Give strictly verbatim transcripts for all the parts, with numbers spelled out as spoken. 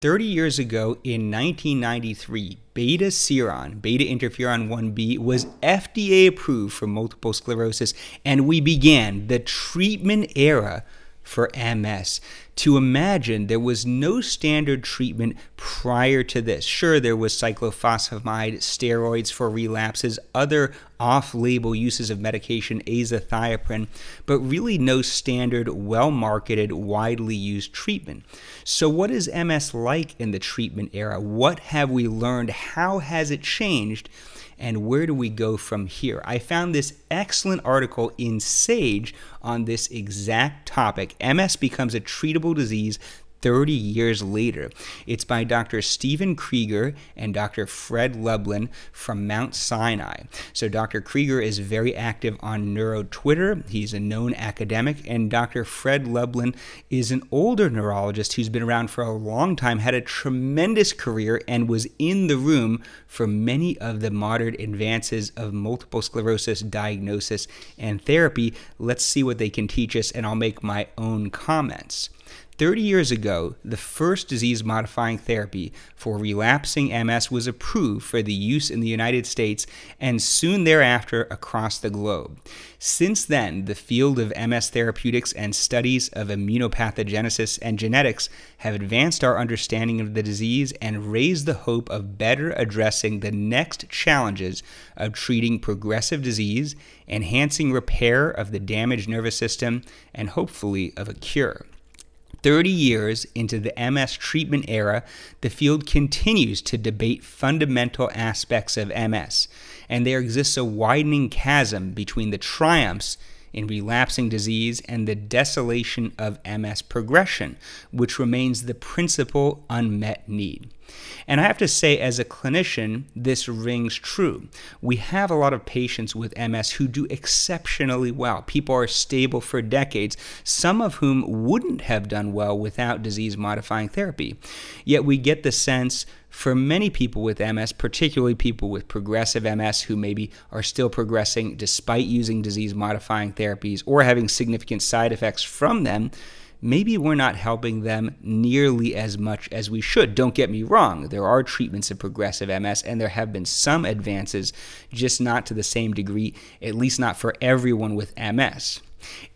thirty years ago in nineteen ninety-three, betaseron, beta interferon one B, was F D A approved for multiple sclerosis, and we began the treatment era for M S. To imagine there was no standard treatment prior to this. Sure, there was cyclophosphamide, steroids for relapses, other off-label uses of medication, azathioprine, but really no standard, well-marketed, widely used treatment. So what is M S like in the treatment era? What have we learned? How has it changed? And where do we go from here? I found this excellent article in Sage on this exact topic. M S becomes a treatable disease thirty years later. It's by Doctor Stephen Krieger and Doctor Fred Lublin from Mount Sinai. So Doctor Krieger is very active on NeuroTwitter. He's a known academic, and Doctor Fred Lublin is an older neurologist who's been around for a long time, had a tremendous career, and was in the room for many of the modern advances of multiple sclerosis diagnosis and therapy. Let's see what they can teach us, and I'll make my own comments. thirty years ago, the first disease-modifying therapy for relapsing M S was approved for the use in the United States and soon thereafter across the globe. Since then, the field of M S therapeutics and studies of immunopathogenesis and genetics have advanced our understanding of the disease and raised the hope of better addressing the next challenges of treating progressive disease, enhancing repair of the damaged nervous system, and hopefully of a cure. thirty years into the M S treatment era, the field continues to debate fundamental aspects of M S, and there exists a widening chasm between the triumphs in relapsing disease and the desolation of M S progression, which remains the principal unmet need. And I have to say, as a clinician, this rings true. We have a lot of patients with M S who do exceptionally well. People are stable for decades, some of whom wouldn't have done well without disease-modifying therapy. Yet we get the sense for many people with M S, particularly people with progressive M S who maybe are still progressing despite using disease-modifying therapies or having significant side effects from them, maybe we're not helping them nearly as much as we should. Don't get me wrong. There are treatments of progressive M S, and there have been some advances, just not to the same degree, at least not for everyone with M S.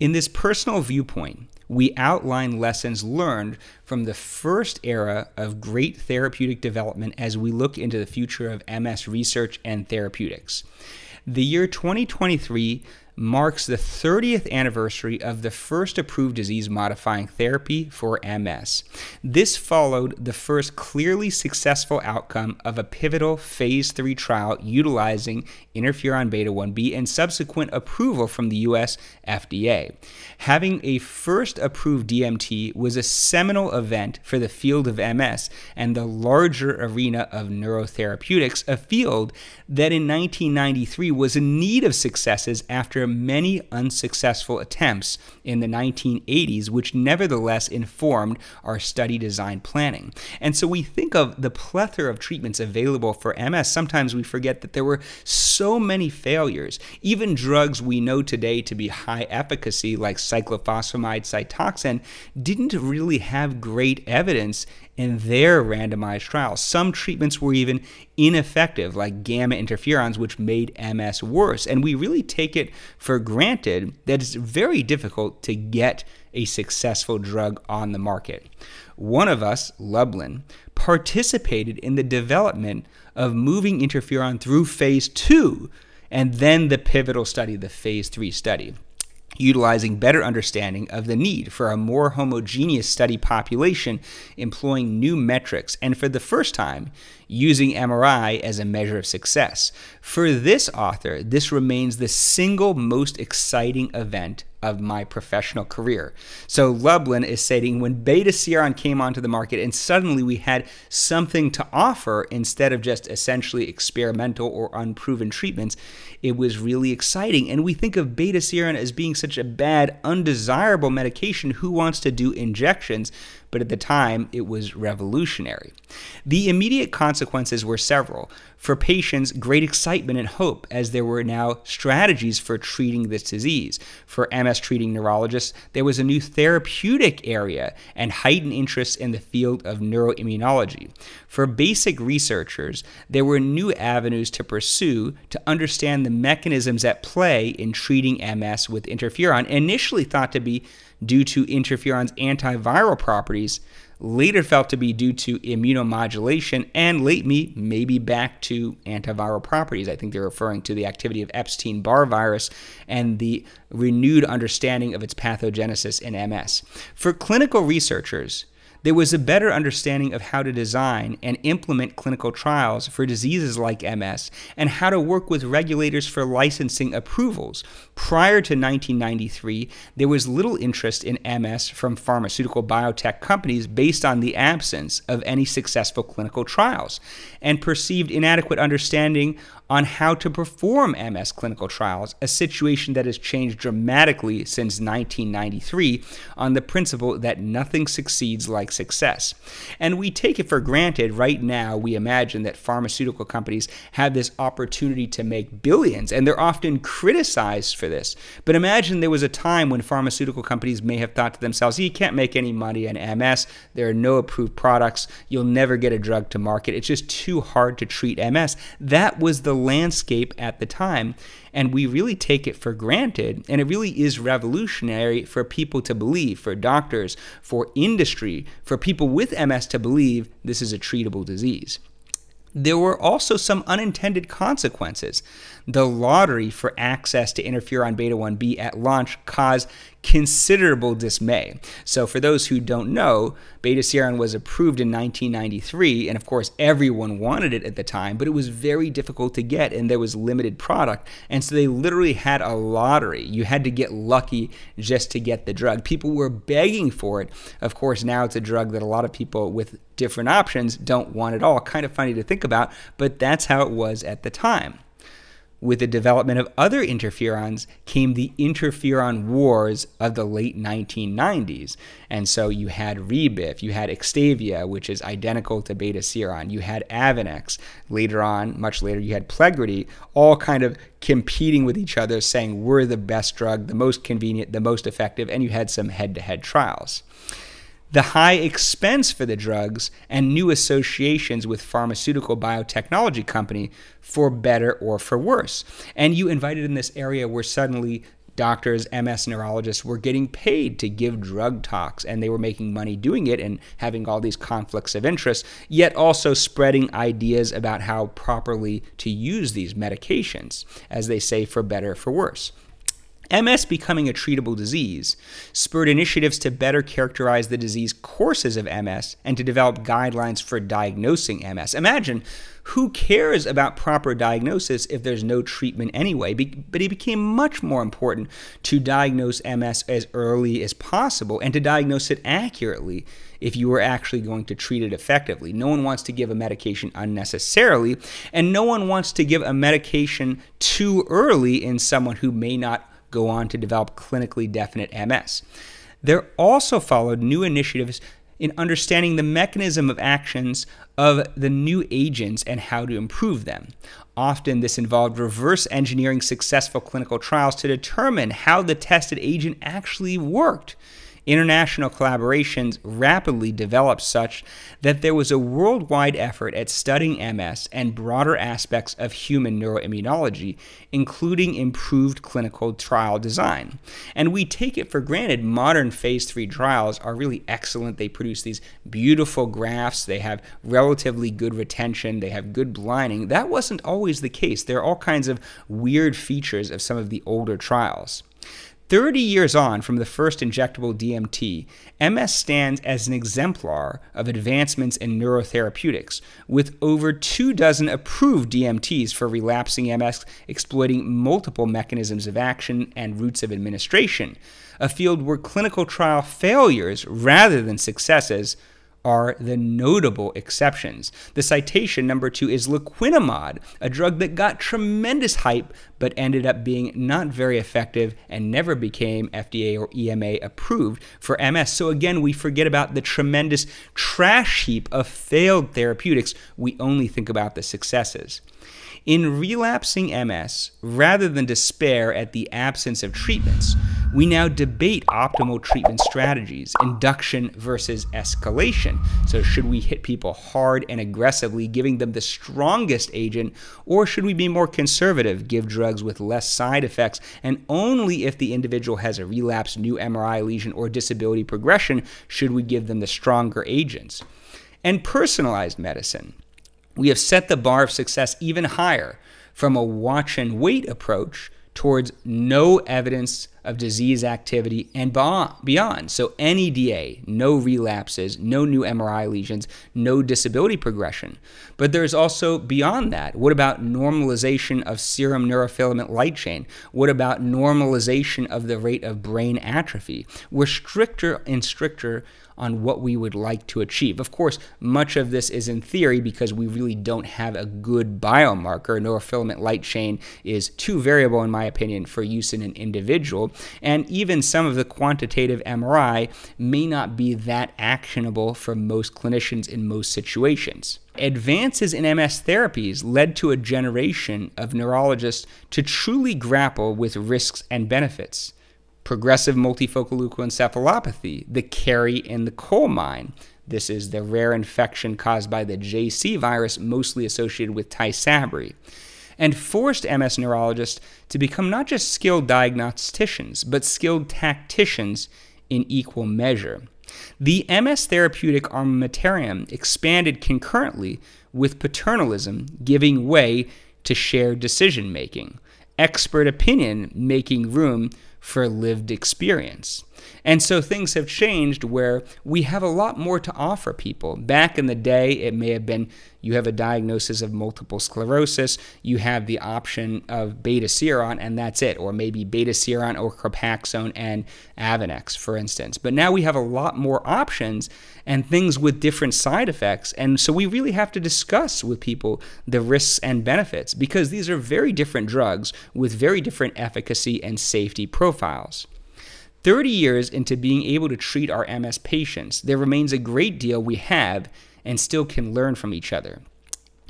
In this personal viewpoint, we outline lessons learned from the first era of great therapeutic development as we look into the future of M S research and therapeutics. The year twenty twenty-three marks the thirtieth anniversary of the first approved disease-modifying therapy for M S. This followed the first clearly successful outcome of a pivotal phase three trial utilizing interferon beta one B and subsequent approval from the U S F D A. Having a first approved D M T was a seminal event for the field of M S and the larger arena of neurotherapeutics, a field that in nineteen ninety-three was in need of successes after many unsuccessful attempts in the nineteen eighties, which nevertheless informed our study design planning. And so we think of the plethora of treatments available for M S. Sometimes we forget that there were so many failures. Even drugs we know today to be high efficacy, like cyclophosphamide, Cytoxan, didn't really have great evidence in their randomized trials. Some treatments were even ineffective, like gamma interferons, which made M S worse. And we really take it for granted that it's very difficult to get a successful drug on the market. One of us, Lublin, participated in the development of moving interferon through phase two and then the pivotal study, the phase three study, utilizing better understanding of the need for a more homogeneous study population, employing new metrics, and for the first time, using M R I as a measure of success. For this author, this remains the single most exciting event of my professional career. So Lublin is stating, when betaseron came onto the market and suddenly we had something to offer instead of just essentially experimental or unproven treatments, it was really exciting. And we think of betaseron as being such a bad, undesirable medication. Who wants to do injections? but at the time it was revolutionary. The immediate consequences were several. For patients, great excitement and hope, as there were now strategies for treating this disease. For M S treating neurologists, there was a new therapeutic area and heightened interest in the field of neuroimmunology. For basic researchers, there were new avenues to pursue to understand the mechanisms at play in treating M S with interferon, initially thought to be due to interferon's antiviral properties, later felt to be due to immunomodulation, and lately maybe back to antiviral properties. I think they're referring to the activity of Epstein-Barr virus and the renewed understanding of its pathogenesis in M S. For clinical researchers, there was a better understanding of how to design and implement clinical trials for diseases like M S and how to work with regulators for licensing approvals. Prior to nineteen ninety-three, there was little interest in M S from pharmaceutical biotech companies based on the absence of any successful clinical trials and perceived inadequate understanding on how to perform M S clinical trials, a situation that has changed dramatically since nineteen ninety-three on the principle that nothing succeeds like success. And we take it for granted right now. We imagine that pharmaceutical companies have this opportunity to make billions, and they're often criticized for this. But imagine there was a time when pharmaceutical companies may have thought to themselves, you can't make any money in M S, there are no approved products, you'll never get a drug to market, it's just too hard to treat M S. That was the landscape at the time, and we really take it for granted, and it really is revolutionary for people to believe, for doctors, for industry, for people with M S to believe this is a treatable disease. There were also some unintended consequences. The lottery for access to interferon beta one B at launch caused considerable dismay. So for those who don't know, betaseron was approved in nineteen ninety-three, and of course everyone wanted it at the time, but it was very difficult to get, and there was limited product, and so they literally had a lottery. You had to get lucky just to get the drug. People were begging for it. Of course, now it's a drug that a lot of people with different options don't want at all. Kind of funny to think about, but that's how it was at the time. With the development of other interferons came the interferon wars of the late nineteen nineties. And so you had Rebif, you had Extavia, which is identical to betaseron, you had Avonex. Later on, much later, you had Plegrity, all kind of competing with each other, saying we're the best drug, the most convenient, the most effective, and you had some head-to-head trials. The high expense for the drugs and new associations with pharmaceutical biotechnology company for better or for worse. And you invited in this area where suddenly doctors, M S neurologists were getting paid to give drug talks, and they were making money doing it and having all these conflicts of interest, yet also spreading ideas about how properly to use these medications, as they say, for better or for worse. M S becoming a treatable disease spurred initiatives to better characterize the disease courses of M S and to develop guidelines for diagnosing M S. Imagine, who cares about proper diagnosis if there's no treatment anyway? But it became much more important to diagnose M S as early as possible and to diagnose it accurately if you were actually going to treat it effectively. No one wants to give a medication unnecessarily, and no one wants to give a medication too early in someone who may not go on to develop clinically definite M S. There also followed new initiatives in understanding the mechanism of actions of the new agents and how to improve them. Often this involved reverse engineering successful clinical trials to determine how the tested agent actually worked. International collaborations rapidly developed such that there was a worldwide effort at studying M S and broader aspects of human neuroimmunology, including improved clinical trial design. And we take it for granted modern phase three trials are really excellent. They produce these beautiful graphs. They have relatively good retention. They have good blinding. That wasn't always the case. There are all kinds of weird features of some of the older trials. thirty years on from the first injectable D M T, M S stands as an exemplar of advancements in neurotherapeutics, with over two dozen approved D M Ts for relapsing M S exploiting multiple mechanisms of action and routes of administration, a field where clinical trial failures rather than successes are the notable exceptions. The citation number two is laquinimod, a drug that got tremendous hype but ended up being not very effective and never became F D A or E M A approved for M S. So again, we forget about the tremendous trash heap of failed therapeutics. We only think about the successes. In relapsing M S, rather than despair at the absence of treatments, we now debate optimal treatment strategies, induction versus escalation. So should we hit people hard and aggressively, giving them the strongest agent, or should we be more conservative, give drugs with less side effects, and only if the individual has a relapse, new M R I lesion, or disability progression, should we give them the stronger agents? And personalized medicine. We have set the bar of success even higher, from a watch and wait approach towards no evidence of disease activity and beyond. So N E D A, no relapses, no new M R I lesions, no disability progression. But there's also beyond that. What about normalization of serum neurofilament light chain? What about normalization of the rate of brain atrophy? We're stricter and stricter on what we would like to achieve. Of course, much of this is in theory because we really don't have a good biomarker. Neurofilament light chain is too variable, in my opinion, for use in an individual. And even some of the quantitative M R I may not be that actionable for most clinicians in most situations. Advances in M S therapies led to a generation of neurologists to truly grapple with risks and benefits. Progressive multifocal leukoencephalopathy, the carry in the coal mine. This is the rare infection caused by the J C virus, mostly associated with Tysabri, and forced M S neurologists to become not just skilled diagnosticians, but skilled tacticians in equal measure. The M S therapeutic armamentarium expanded concurrently with paternalism giving way to shared decision-making, expert opinion making room for lived experience. And so things have changed where we have a lot more to offer people. Back in the day, it may have been you have a diagnosis of multiple sclerosis, you have the option of betaseron, and that's it, or maybe betaseron or Copaxone and Avonex, for instance. But now we have a lot more options and things with different side effects. And so we really have to discuss with people the risks and benefits, because these are very different drugs with very different efficacy and safety profiles. Profiles. thirty years into being able to treat our M S patients, there remains a great deal we have and still can learn from each other.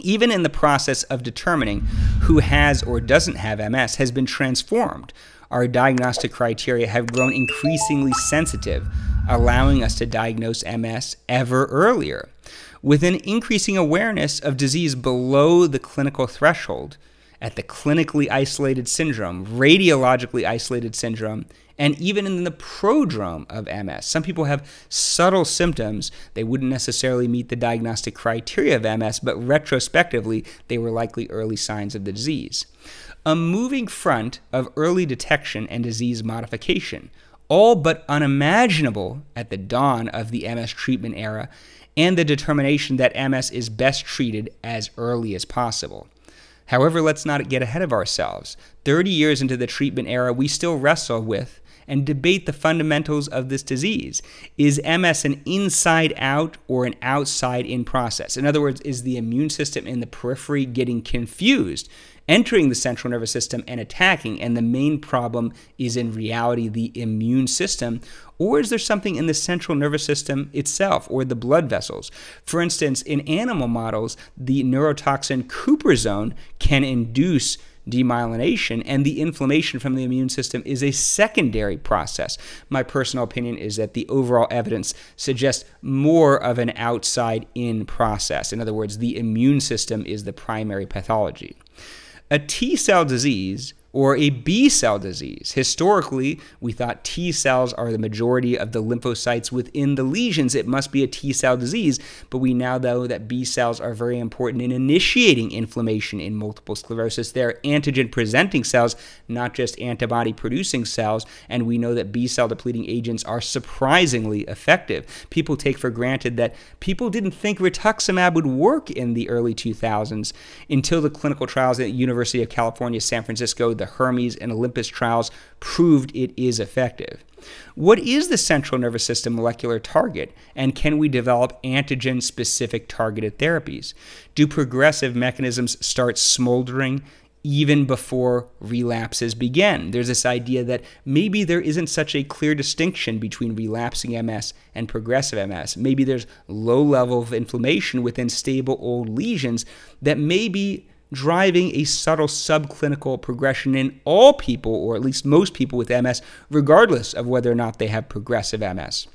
Even in the process of determining who has or doesn't have M S has been transformed. Our diagnostic criteria have grown increasingly sensitive, allowing us to diagnose M S ever earlier. With an increasing awareness of disease below the clinical threshold, at the clinically isolated syndrome, radiologically isolated syndrome, and even in the prodrome of M S. Some people have subtle symptoms. They wouldn't necessarily meet the diagnostic criteria of M S, but retrospectively, they were likely early signs of the disease. A moving front of early detection and disease modification, all but unimaginable at the dawn of the M S treatment era, and the determination that M S is best treated as early as possible. However, let's not get ahead of ourselves. thirty years into the treatment era, we still wrestle with and debate the fundamentals of this disease. Is M S an inside-out or an outside-in process? In other words, is the immune system in the periphery getting confused, entering the central nervous system and attacking, and the main problem is in reality the immune system? Or is there something in the central nervous system itself or the blood vessels? For instance, in animal models, the neurotoxin cuprizone can induce demyelination, and the inflammation from the immune system is a secondary process. My personal opinion is that the overall evidence suggests more of an outside-in process. In other words, the immune system is the primary pathology. A T-cell disease or a B-cell disease. Historically, we thought T-cells are the majority of the lymphocytes within the lesions. It must be a T-cell disease, but we now know that B-cells are very important in initiating inflammation in multiple sclerosis. They're antigen-presenting cells, not just antibody-producing cells, and we know that B-cell depleting agents are surprisingly effective. People take for granted that people didn't think rituximab would work in the early two thousands until the clinical trials at the University of California, San Francisco, the Hermes and Olympus trials proved it is effective. What is the central nervous system molecular target, and can we develop antigen-specific targeted therapies? Do progressive mechanisms start smoldering even before relapses begin? There's this idea that maybe there isn't such a clear distinction between relapsing M S and progressive M S. Maybe there's low level of inflammation within stable old lesions that may be driving a subtle subclinical progression in all people, or at least most people with M S, regardless of whether or not they have progressive M S.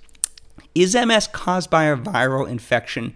Is M S caused by a viral infection?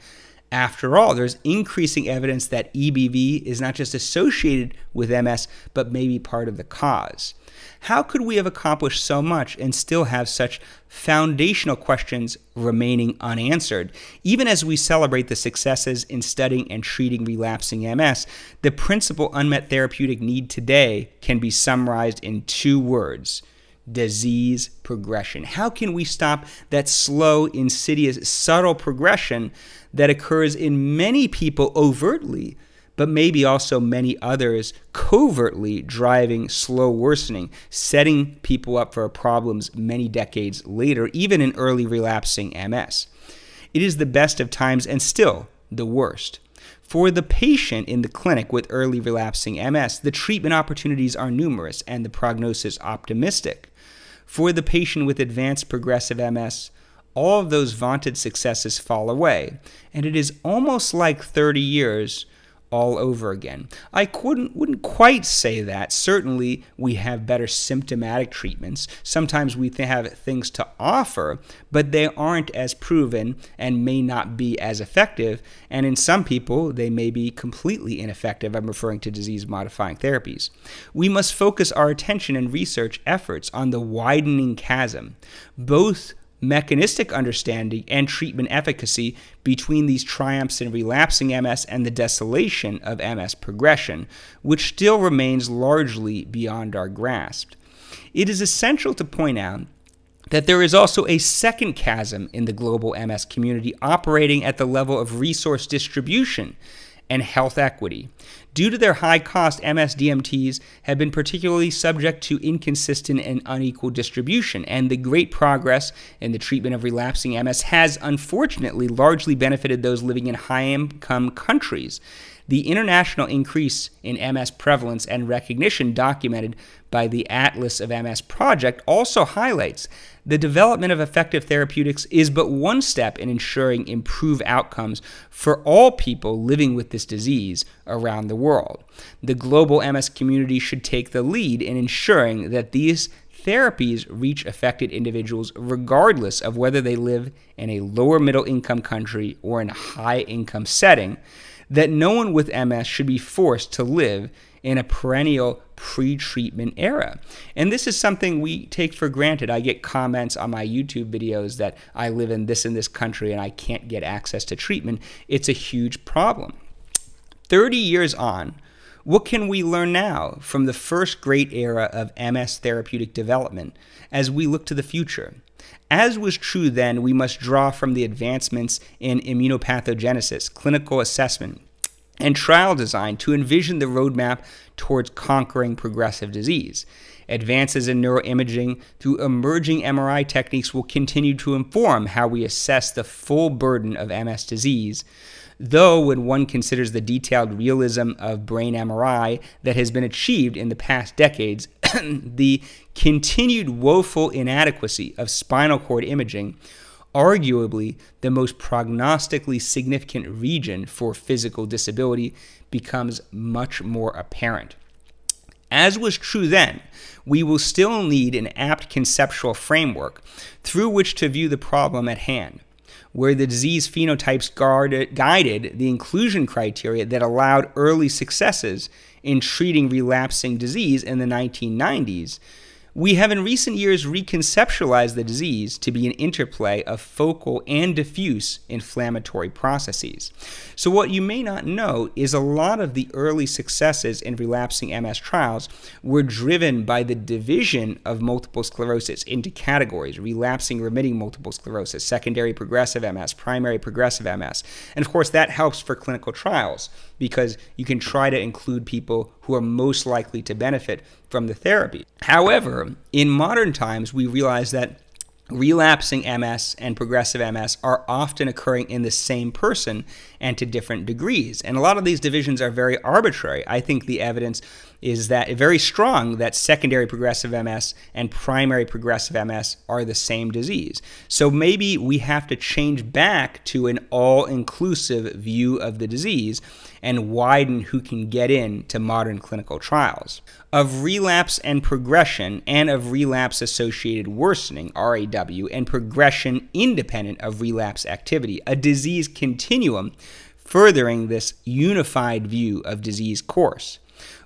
After all, there's increasing evidence that E B V is not just associated with M S, but may be part of the cause. How could we have accomplished so much and still have such foundational questions remaining unanswered? Even as we celebrate the successes in studying and treating relapsing M S, the principal unmet therapeutic need today can be summarized in two words: disease progression. How can we stop that slow, insidious, subtle progression that occurs in many people overtly, but maybe also many others covertly driving slow worsening, setting people up for problems many decades later, even in early relapsing M S? It is the best of times and still the worst. For the patient in the clinic with early relapsing M S, the treatment opportunities are numerous and the prognosis optimistic. For the patient with advanced progressive M S, all of those vaunted successes fall away, and it is almost like thirty years all over again. I couldn't, wouldn't quite say that. Certainly, we have better symptomatic treatments. Sometimes we th- have things to offer, but they aren't as proven and may not be as effective. And in some people, they may be completely ineffective. I'm referring to disease-modifying therapies. We must focus our attention and research efforts on the widening chasm, both mechanistic understanding and treatment efficacy, between these triumphs in relapsing M S and the desolation of M S progression, which still remains largely beyond our grasp. It is essential to point out that there is also a second chasm in the global M S community operating at the level of resource distribution and health equity. Due to their high cost, M S D M Ts have been particularly subject to inconsistent and unequal distribution, and the great progress in the treatment of relapsing M S has unfortunately largely benefited those living in high-income countries. The international increase in M S prevalence and recognition documented by the Atlas of M S Project also highlights the development of effective therapeutics is but one step in ensuring improved outcomes for all people living with this disease around the world. The global M S community should take the lead in ensuring that these therapies reach affected individuals regardless of whether they live in a lower middle income country or in a high income setting, that no one with M S should be forced to live in a perennial pre-treatment era. And this is something we take for granted. I get comments on my YouTube videos that I live in this and this country and I can't get access to treatment. It's a huge problem. thirty years on, what can we learn now from the first great era of M S therapeutic development as we look to the future? As was true then, we must draw from the advancements in immunopathogenesis, clinical assessment, and trial design to envision the roadmap towards conquering progressive disease. Advances in neuroimaging through emerging M R I techniques will continue to inform how we assess the full burden of M S disease, though when one considers the detailed realism of brain M R I that has been achieved in the past decades, the continued woeful inadequacy of spinal cord imaging, arguably the most prognostically significant region for physical disability, becomes much more apparent. As was true then, we will still need an apt conceptual framework through which to view the problem at hand, where the disease phenotypes guarded, guided the inclusion criteria that allowed early successes in treating relapsing disease in the nineteen nineties. We have in recent years reconceptualized the disease to be an interplay of focal and diffuse inflammatory processes. So what you may not know is a lot of the early successes in relapsing M S trials were driven by the division of multiple sclerosis into categories: relapsing remitting multiple sclerosis, secondary progressive M S, primary progressive M S. And of course that helps for clinical trials because you can try to include people who are most likely to benefit from the therapy. However, in modern times, we realize that relapsing M S and progressive M S are often occurring in the same person and to different degrees. And a lot of these divisions are very arbitrary. I think the evidence is that very strong that secondary progressive M S and primary progressive M S are the same disease. So maybe we have to change back to an all-inclusive view of the disease and widen who can get in to modern clinical trials. Of relapse and progression, and of relapse-associated worsening, R A W, and progression independent of relapse activity, a disease continuum furthering this unified view of disease course.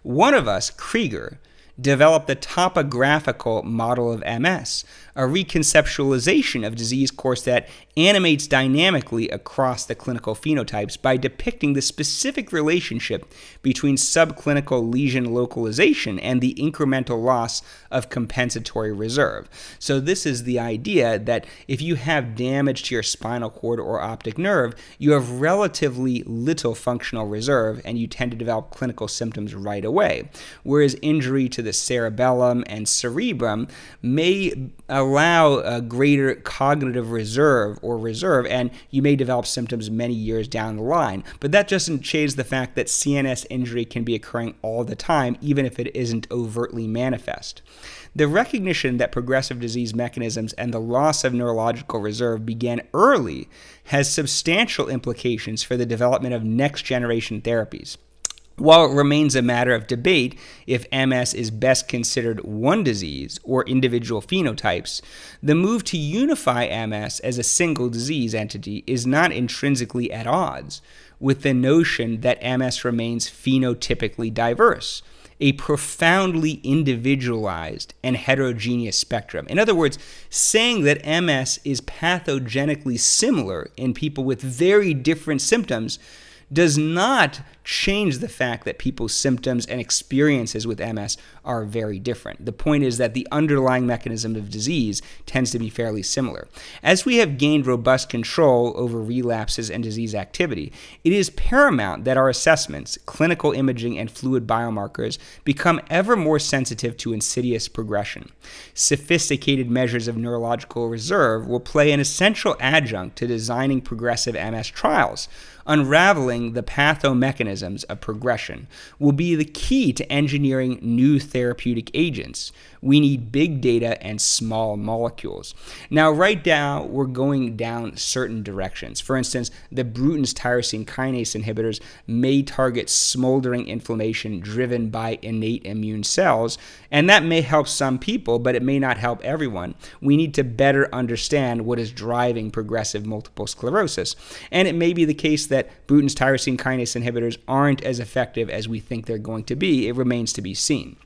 One of us, Krieger, developed the topographical model of M S, a reconceptualization of disease course that animates dynamically across the clinical phenotypes by depicting the specific relationship between subclinical lesion localization and the incremental loss of compensatory reserve. So this is the idea that if you have damage to your spinal cord or optic nerve, you have relatively little functional reserve and you tend to develop clinical symptoms right away, whereas injury to the cerebellum and cerebrum may allow a greater cognitive reserve or reserve, and you may develop symptoms many years down the line. But that doesn't change the fact that C N S injury can be occurring all the time, even if it isn't overtly manifest. The recognition that progressive disease mechanisms and the loss of neurological reserve began early has substantial implications for the development of next-generation therapies. While it remains a matter of debate if M S is best considered one disease or individual phenotypes, the move to unify M S as a single disease entity is not intrinsically at odds with the notion that M S remains phenotypically diverse, a profoundly individualized and heterogeneous spectrum. In other words, saying that M S is pathogenically similar in people with very different symptoms does not change the fact that people's symptoms and experiences with M S are very different. The point is that the underlying mechanism of disease tends to be fairly similar. As we have gained robust control over relapses and disease activity, it is paramount that our assessments, clinical imaging, and fluid biomarkers become ever more sensitive to insidious progression. Sophisticated measures of neurological reserve will play an essential adjunct to designing progressive M S trials. Unraveling the pathomechanisms of progression will be the key to engineering new therapeutic agents. We need big data and small molecules. Now, right now, we're going down certain directions. For instance, the Bruton's tyrosine kinase inhibitors may target smoldering inflammation driven by innate immune cells, and that may help some people, but it may not help everyone. We need to better understand what is driving progressive multiple sclerosis, and it may be the case that that Bruton's tyrosine kinase inhibitors aren't as effective as we think they're going to be. It remains to be seen.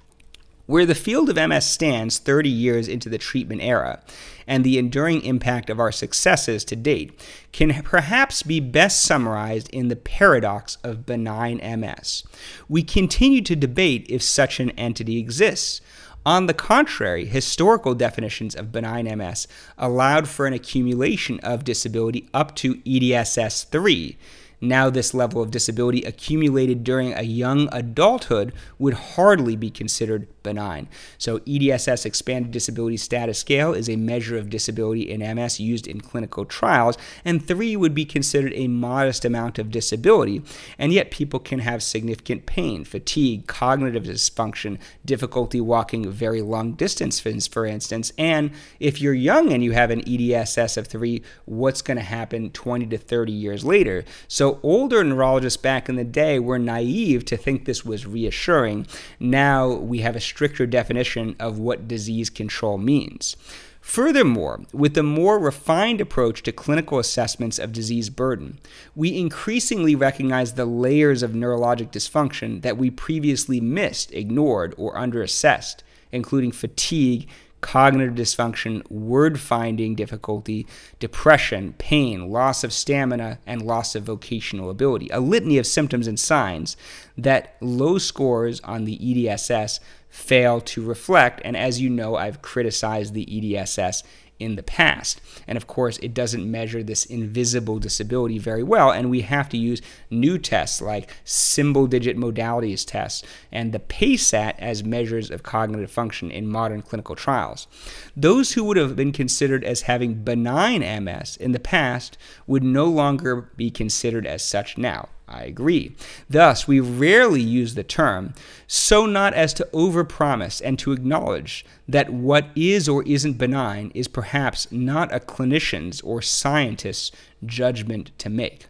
Where the field of M S stands thirty years into the treatment era, and the enduring impact of our successes to date can perhaps be best summarized in the paradox of benign M S. We continue to debate if such an entity exists. On the contrary, historical definitions of benign M S allowed for an accumulation of disability up to E D S S three. Now this level of disability accumulated during a young adulthood would hardly be considered benign. So E D S S Expanded Disability Status Scale is a measure of disability in M S used in clinical trials, and three would be considered a modest amount of disability, and yet people can have significant pain, fatigue, cognitive dysfunction, difficulty walking very long distances, for instance, and if you're young and you have an E D S S of three, what's going to happen twenty to thirty years later? So older neurologists back in the day were naive to think this was reassuring. Now we have a stricter definition of what disease control means. Furthermore, with a more refined approach to clinical assessments of disease burden, we increasingly recognize the layers of neurologic dysfunction that we previously missed, ignored, or underassessed, including fatigue, cognitive dysfunction, word-finding difficulty, depression, pain, loss of stamina, and loss of vocational ability, a litany of symptoms and signs that low scores on the E D S S fail to reflect, and as you know, I've criticized the E D S S in the past. And of course, it doesn't measure this invisible disability very well, and we have to use new tests like symbol-digit modalities test and the PASAT as measures of cognitive function in modern clinical trials. Those who would have been considered as having benign M S in the past would no longer be considered as such now. I agree. Thus, we rarely use the term, so not as to overpromise and to acknowledge that what is or isn't benign is perhaps not a clinician's or scientist's judgment to make.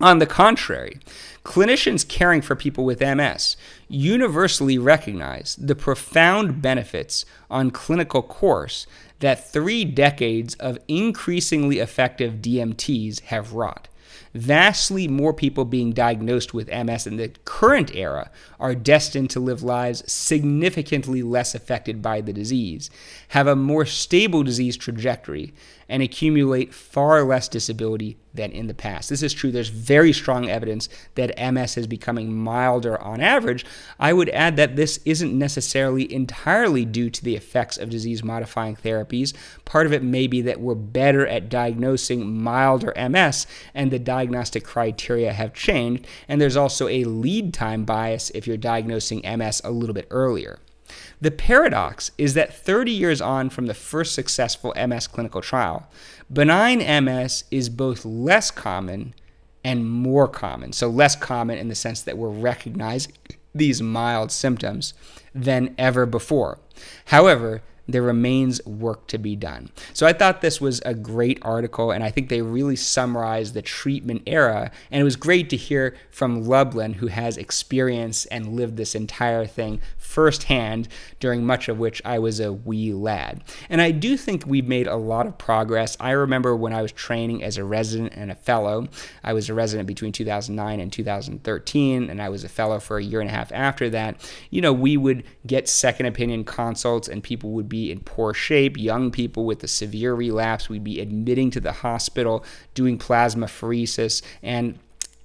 On the contrary, clinicians caring for people with M S universally recognize the profound benefits on clinical course that three decades of increasingly effective D M Ts have wrought. Vastly more people being diagnosed with M S in the current era are destined to live lives significantly less affected by the disease, have a more stable disease trajectory, and accumulate far less disability than in the past. This is true. There's very strong evidence that M S is becoming milder on average. I would add that this isn't necessarily entirely due to the effects of disease-modifying therapies. Part of it may be that we're better at diagnosing milder M S, and the diagnostic criteria have changed, and there's also a lead time bias if you're diagnosing M S a little bit earlier. The paradox is that thirty years on from the first successful M S clinical trial, benign M S is both less common and more common. So less common in the sense that we're recognizing these mild symptoms than ever before. However, there remains work to be done. So I thought this was a great article, and I think they really summarized the treatment era, and it was great to hear from Lublin, who has experience and lived this entire thing firsthand, during much of which I was a wee lad. And I do think we've made a lot of progress. I remember when I was training as a resident and a fellow. I was a resident between two thousand nine and two thousand thirteen, and I was a fellow for a year and a half after that. You know, we would get second opinion consults, and people would be in poor shape, young people with a severe relapse. We'd be admitting to the hospital, doing plasmapheresis, and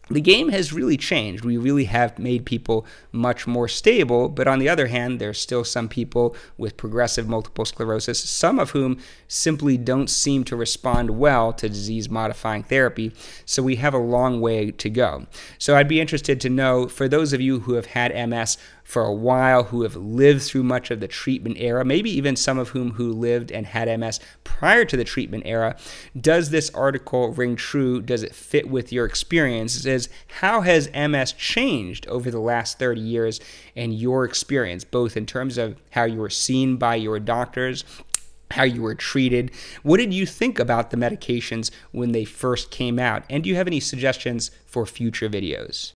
the game has really changed. We really have made people much more stable, but on the other hand, there's still some people with progressive multiple sclerosis, some of whom simply don't seem to respond well to disease-modifying therapy, so we have a long way to go. So I'd be interested to know, for those of you who have had M S for a while, who have lived through much of the treatment era, maybe even some of whom who lived and had M S prior to the treatment era, does this article ring true? Does it fit with your experience? It says, how has M S changed over the last thirty years in your experience, both in terms of how you were seen by your doctors, how you were treated? What did you think about the medications when they first came out? And do you have any suggestions for future videos?